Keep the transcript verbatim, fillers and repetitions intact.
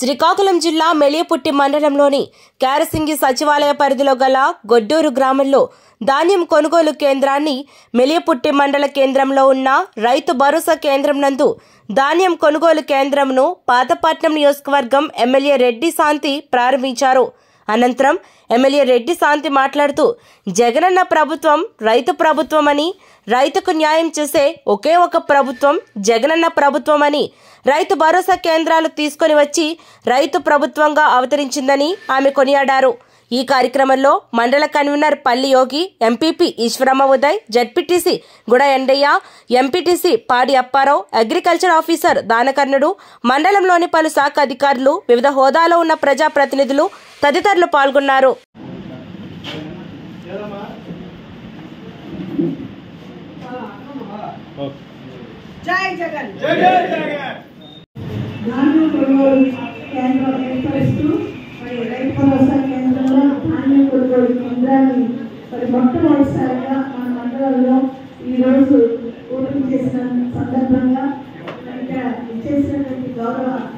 శ్రీకాకుళం జిల్లా మెలియపుట్టి మండలంలోని కారసింగి సచివాలయ పరిధిలో గల గొడ్డూరు గ్రామంలో ధాన్యం కొనుగోలు కేంద్రాన్ని మెలియపుట్టి మండల కేంద్రంలో ఉన్న రైతు భరోసా కేంద్రం నందు ధాన్యం కొనుగోలు కేంద్రంను పాతపట్నం నియోజకవర్గం ఎమ్మెల్యే రెడ్డి శాంతి ప్రారంభించారు. అనంతరం ఎమ్మెల్యే రెడ్డి శాంతి మాట్లాడుతూ, జగనన్న ప్రభుత్వం రైతు ప్రభుత్వమని, రైతుకు న్యాయం చేసే ఒకే ఒక ప్రభుత్వం జగనన్న ప్రభుత్వమని, రైతు భరోసా కేంద్రాలు తీసుకొని వచ్చి రైతు ప్రభుత్వంగా అవతరించిందని ఆమె కొనియాడారు. ఈ కార్యక్రమంలో మండల convener Palli Yogi, MPP Eswaramma Uday, ZPTC Guda Endayya, MPTC పాడి అప్పారావు, అగ్రికల్చర్ ఆఫీసర్ దానకర్ణుడు, మండలంలోని పలు శాఖ అధికారులు, వివిధ హోదాలో ఉన్న ప్రజాప్రతినిధులు తదితరులు పాల్గొన్నారు. జై జగన్ జై జై జగన్. ధాన్యం కొనుగోలు కేంద్రం ఏర్పరుస్తూ మరి రైతు భరోసా కేంద్రంలో ధాన్యం కొనుగోలు కేంద్రాన్ని మరి మొట్టమొదటిసారిగా మన మండలంలో ఈరోజు ఓపెన్ చేసిన సందర్భంగా ఇచ్చేసినటువంటి గౌరవ